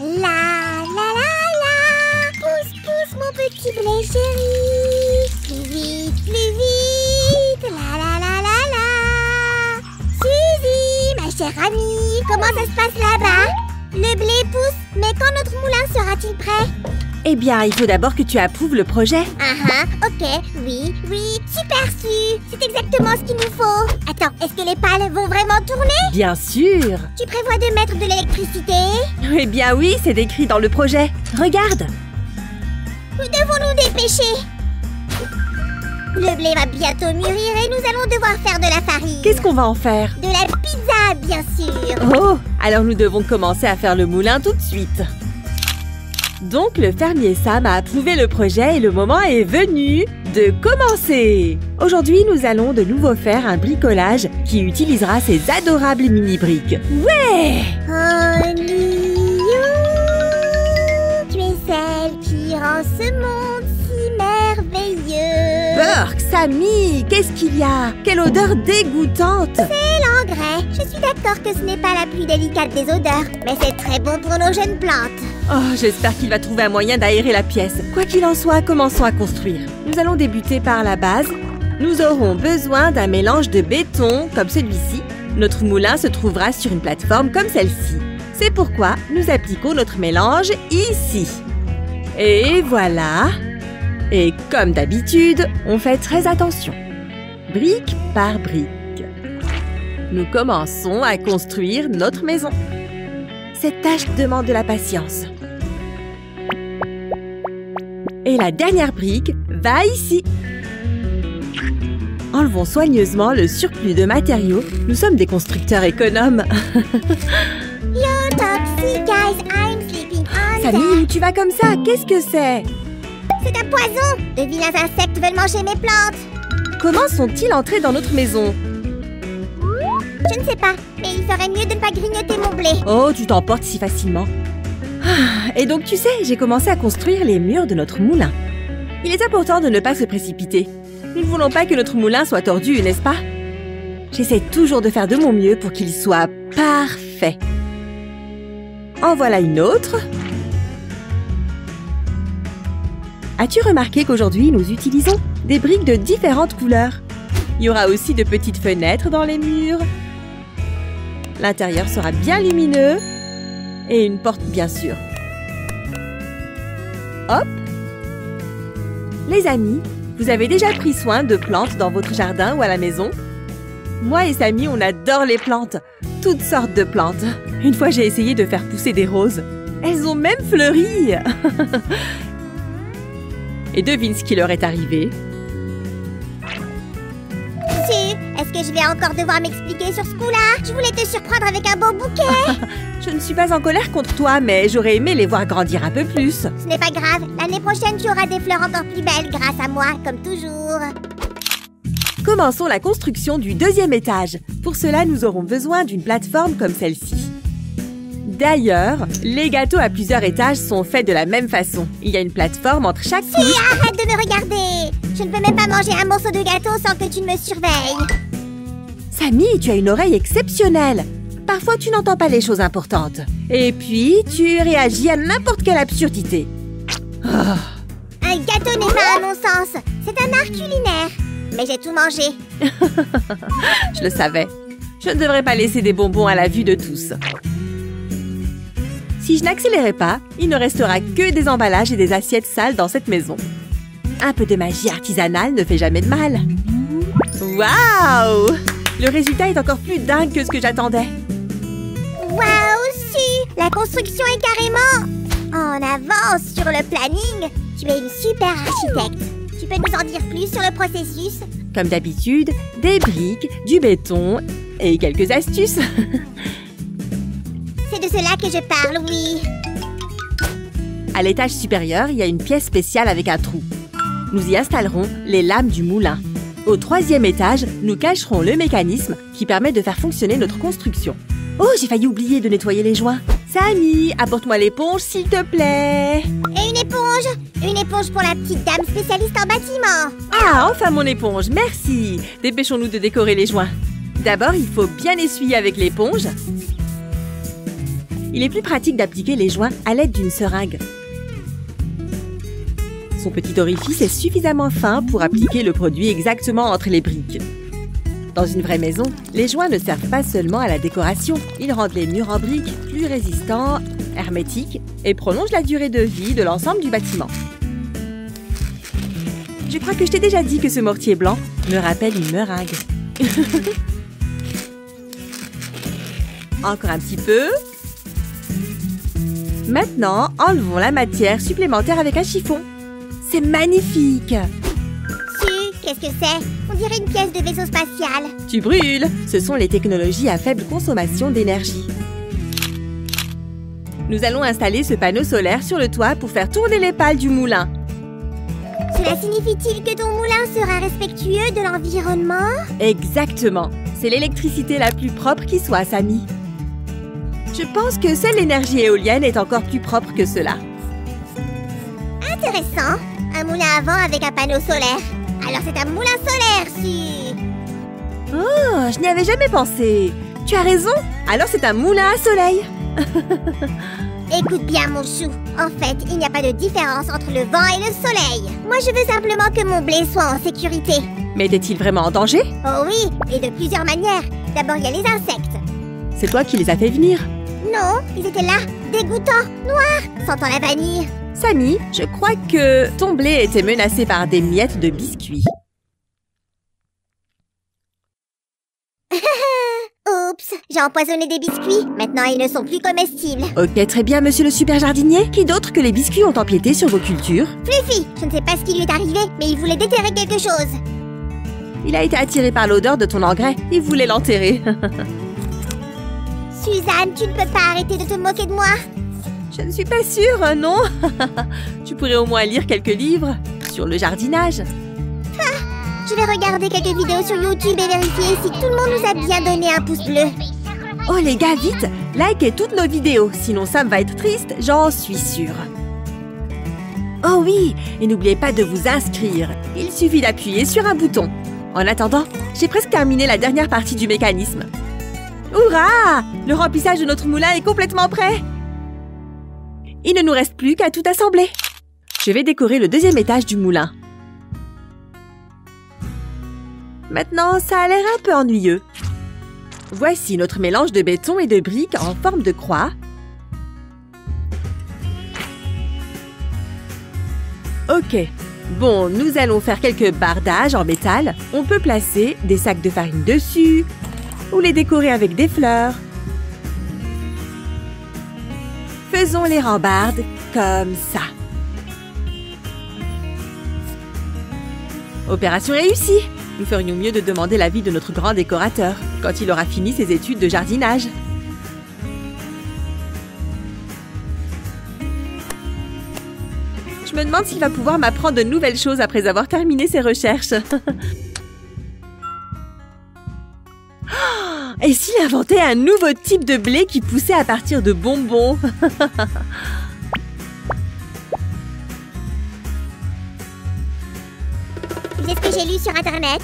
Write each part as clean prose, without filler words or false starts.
La la la la, pousse pousse mon petit blé chéri, plus vite, la la la la la. Suzy, ma chère amie, comment ça se passe là-bas? Le blé pousse, mais quand notre moulin sera-t-il prêt? Eh bien, il faut d'abord que tu approuves le projet. Ok, oui, super Su, c'est exactement ce qu'il nous faut. Attends, est-ce que les pales vont vraiment tourner? Bien sûr. Tu prévois de mettre de l'électricité? Eh bien oui, c'est décrit dans le projet. Regarde. Nous devons nous dépêcher. Le blé va bientôt mûrir et nous allons devoir faire de la farine. Qu'est-ce qu'on va en faire? De la pizza, bien sûr. Oh, alors nous devons commencer à faire le moulin tout de suite. Donc, le fermier Sam a approuvé le projet et le moment est venu de commencer! Aujourd'hui, nous allons de nouveau faire un bricolage qui utilisera ces adorables mini-briques. Ouais! Oh, Lyon, tu es celle qui rend ce monde si merveilleux! Burk, Sammy, qu'est-ce qu'il y a? Quelle odeur dégoûtante! C'est l'engrais! Je suis d'accord que ce n'est pas la plus délicate des odeurs, mais c'est très bon pour nos jeunes plantes! Oh, j'espère qu'il va trouver un moyen d'aérer la pièce. Quoi qu'il en soit, commençons à construire. Nous allons débuter par la base. Nous aurons besoin d'un mélange de béton, comme celui-ci. Notre moulin se trouvera sur une plateforme comme celle-ci. C'est pourquoi nous appliquons notre mélange ici. Et voilà. Et comme d'habitude, on fait très attention. Brique par brique. Nous commençons à construire notre maison. Cette tâche demande de la patience. Et la dernière brique va ici. Enlevons soigneusement le surplus de matériaux. Nous sommes des constructeurs économes. Sammy, tu vas comme ça? Qu'est-ce que c'est? C'est un poison! De vilains insectes veulent manger mes plantes. Comment sont-ils entrés dans notre maison? Je ne sais pas, mais il ferait mieux de ne pas grignoter mon blé. Oh, tu t'emportes si facilement. Et donc, tu sais, j'ai commencé à construire les murs de notre moulin. Il est important de ne pas se précipiter. Nous ne voulons pas que notre moulin soit tordu, n'est-ce pas? J'essaie toujours de faire de mon mieux pour qu'il soit parfait. En voilà une autre. As-tu remarqué qu'aujourd'hui, nous utilisons des briques de différentes couleurs? Il y aura aussi de petites fenêtres dans les murs. L'intérieur sera bien lumineux. Et une porte, bien sûr. Hop! Les amis, vous avez déjà pris soin de plantes dans votre jardin ou à la maison? Moi et Sammy, on adore les plantes. Toutes sortes de plantes. Une fois, j'ai essayé de faire pousser des roses. Elles ont même fleuri. Et devine ce qui leur est arrivé. Est-ce que je vais encore devoir m'expliquer sur ce coup-là? Je voulais te surprendre avec un beau bouquet. Je ne suis pas en colère contre toi, mais j'aurais aimé les voir grandir un peu plus. Ce n'est pas grave. L'année prochaine, tu auras des fleurs encore plus belles grâce à moi, comme toujours. Commençons la construction du deuxième étage. Pour cela, nous aurons besoin d'une plateforme comme celle-ci. D'ailleurs, les gâteaux à plusieurs étages sont faits de la même façon. Il y a une plateforme entre chaque couche. Si, arrête de me regarder! Je ne peux même pas manger un morceau de gâteau sans que tu ne me surveilles. Sammy, tu as une oreille exceptionnelle. Parfois, tu n'entends pas les choses importantes. Et puis, tu réagis à n'importe quelle absurdité. Oh. Un gâteau n'est pas à mon sens. C'est un art culinaire. Mais j'ai tout mangé. Je le savais. Je ne devrais pas laisser des bonbons à la vue de tous. Si je n'accélérais pas, il ne restera que des emballages et des assiettes sales dans cette maison. Un peu de magie artisanale ne fait jamais de mal. Waouh! Le résultat est encore plus dingue que ce que j'attendais. Waouh, Su! La construction est carrément en avance sur le planning. Tu es une super architecte. Tu peux nous en dire plus sur le processus? Comme d'habitude, des briques, du béton et quelques astuces. C'est de cela que je parle, oui. À l'étage supérieur, il y a une pièce spéciale avec un trou. Nous y installerons les lames du moulin. Au troisième étage, nous cacherons le mécanisme qui permet de faire fonctionner notre construction. Oh, j'ai failli oublier de nettoyer les joints. Sammy, apporte-moi l'éponge, s'il te plaît. Et une éponge? Une éponge pour la petite dame spécialiste en bâtiment. Ah, enfin mon éponge, merci. Dépêchons-nous de décorer les joints. D'abord, il faut bien essuyer avec l'éponge. Il est plus pratique d'appliquer les joints à l'aide d'une seringue. Son petit orifice est suffisamment fin pour appliquer le produit exactement entre les briques. Dans une vraie maison, les joints ne servent pas seulement à la décoration. Ils rendent les murs en briques plus résistants, hermétiques et prolongent la durée de vie de l'ensemble du bâtiment. Je crois que je t'ai déjà dit que ce mortier blanc me rappelle une meringue. Encore un petit peu. Maintenant, enlevons la matière supplémentaire avec un chiffon. C'est magnifique! Qu'est-ce que c'est? On dirait une pièce de vaisseau spatial. Tu brûles! Ce sont les technologies à faible consommation d'énergie. Nous allons installer ce panneau solaire sur le toit pour faire tourner les pales du moulin. Cela signifie-t-il que ton moulin sera respectueux de l'environnement? Exactement! C'est l'électricité la plus propre qui soit, Samy. Je pense que seule l'énergie éolienne est encore plus propre que cela. Intéressant! Un moulin à vent avec un panneau solaire. Alors c'est un moulin solaire, si... Oh, je n'y avais jamais pensé. Tu as raison, alors c'est un moulin à soleil. Écoute bien, mon chou. En fait, il n'y a pas de différence entre le vent et le soleil. Moi, je veux simplement que mon blé soit en sécurité. Mais est-il vraiment en danger? Oh oui, et de plusieurs manières. D'abord, il y a les insectes. C'est toi qui les as fait venir? Non, ils étaient là, dégoûtants, noirs, sentant la vanille. Samy, je crois que ton blé était menacé par des miettes de biscuits. Oups, j'ai empoisonné des biscuits. Maintenant, ils ne sont plus comestibles. Ok, très bien, monsieur le super jardinier. Qui d'autre que les biscuits ont empiété sur vos cultures? Fluffy, je ne sais pas ce qui lui est arrivé, mais il voulait déterrer quelque chose. Il a été attiré par l'odeur de ton engrais. Il voulait l'enterrer. Suzanne, tu ne peux pas arrêter de te moquer de moi. Je ne suis pas sûre, non? Tu pourrais au moins lire quelques livres sur le jardinage. Ah, je vais regarder quelques vidéos sur YouTube et vérifier si tout le monde nous a bien donné un pouce bleu. Oh les gars, vite! Likez toutes nos vidéos, sinon Sam va être triste, j'en suis sûre. Oh oui! Et n'oubliez pas de vous inscrire. Il suffit d'appuyer sur un bouton. En attendant, j'ai presque terminé la dernière partie du mécanisme. Hurrah! Le remplissage de notre moulin est complètement prêt! Il ne nous reste plus qu'à tout assembler. Je vais décorer le deuxième étage du moulin. Maintenant, ça a l'air un peu ennuyeux. Voici notre mélange de béton et de briques en forme de croix. Ok. Bon, nous allons faire quelques bardages en métal. On peut placer des sacs de farine dessus ou les décorer avec des fleurs. Faisons les rambardes comme ça. Opération réussie! Nous ferions mieux de demander l'avis de notre grand décorateur quand il aura fini ses études de jardinage. Je me demande s'il va pouvoir m'apprendre de nouvelles choses après avoir terminé ses recherches. Et s'il inventait un nouveau type de blé qui poussait à partir de bonbons? C'est ce que j'ai lu sur Internet.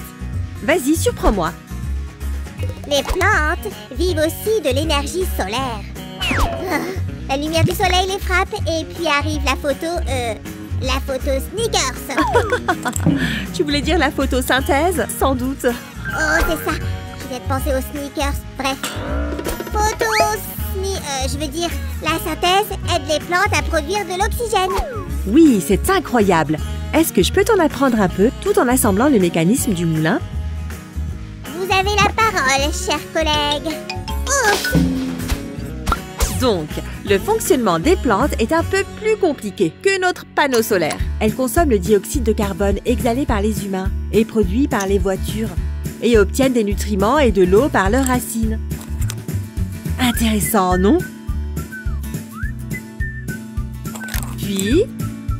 Vas-y, surprends-moi. Les plantes vivent aussi de l'énergie solaire. Oh, la lumière du soleil les frappe et puis arrive la photo... la photo sneakers. Tu voulais dire la photosynthèse, sans doute. Oh, c'est ça. J'ai pensé aux sneakers, bref. Je veux dire, la synthèse aide les plantes à produire de l'oxygène. Oui, c'est incroyable. Est-ce que je peux t'en apprendre un peu tout en assemblant le mécanisme du moulin? Vous avez la parole, chers collègues. Ouf! Donc, le fonctionnement des plantes est un peu plus compliqué que notre panneau solaire. Elles consomment le dioxyde de carbone exhalé par les humains et produit par les voitures, et obtiennent des nutriments et de l'eau par leurs racines. Intéressant, non? Puis,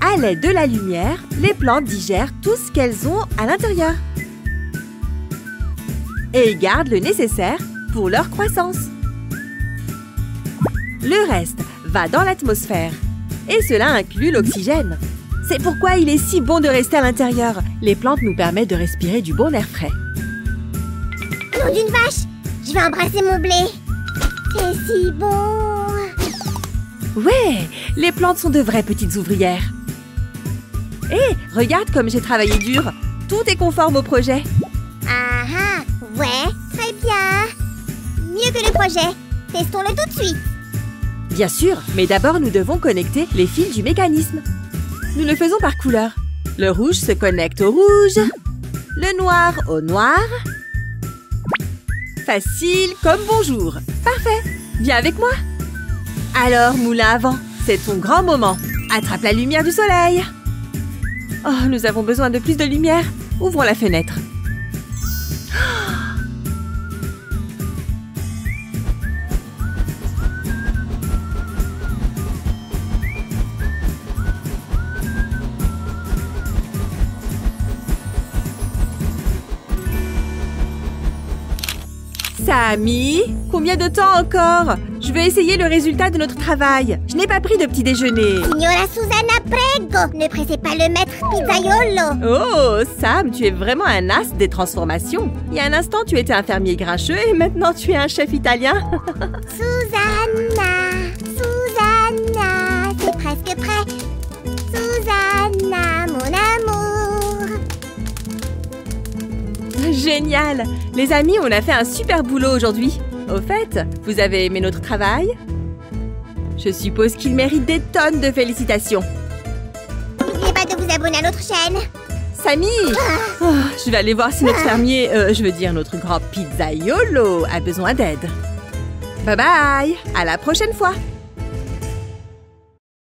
à l'aide de la lumière, les plantes digèrent tout ce qu'elles ont à l'intérieur et gardent le nécessaire pour leur croissance. Le reste va dans l'atmosphère et cela inclut l'oxygène. C'est pourquoi il est si bon de rester à l'intérieur. Les plantes nous permettent de respirer du bon air frais. D'une vache, je vais embrasser mon blé. C'est si bon. Ouais, les plantes sont de vraies petites ouvrières. Hé, regarde comme j'ai travaillé dur. Tout est conforme au projet. Ah ah, ouais, très bien. Mieux que le projet. Testons-le tout de suite. Bien sûr, mais d'abord nous devons connecter les fils du mécanisme. Nous le faisons par couleur. Le rouge se connecte au rouge. Le noir au noir. Facile comme bonjour. Parfait. Viens avec moi. Alors, moulin à vent, c'est ton grand moment. Attrape la lumière du soleil. Oh, nous avons besoin de plus de lumière. Ouvrons la fenêtre. Samy, combien de temps encore? Je vais essayer le résultat de notre travail. Je n'ai pas pris de petit déjeuner. Signora Susanna, prego! Ne pressez pas le maître pizzaiolo. Oh, Sam, tu es vraiment un as des transformations. Il y a un instant, tu étais un fermier grincheux et maintenant, tu es un chef italien. Susanna, Susanna, c'est presque prêt. Susanna, mon amour. Génial! Les amis, on a fait un super boulot aujourd'hui. Au fait, vous avez aimé notre travail? Je suppose qu'il mérite des tonnes de félicitations. N'oubliez pas de vous abonner à notre chaîne. Samy, oh, je vais aller voir si notre fermier, je veux dire notre grand pizzaiolo, a besoin d'aide. Bye bye, à la prochaine fois.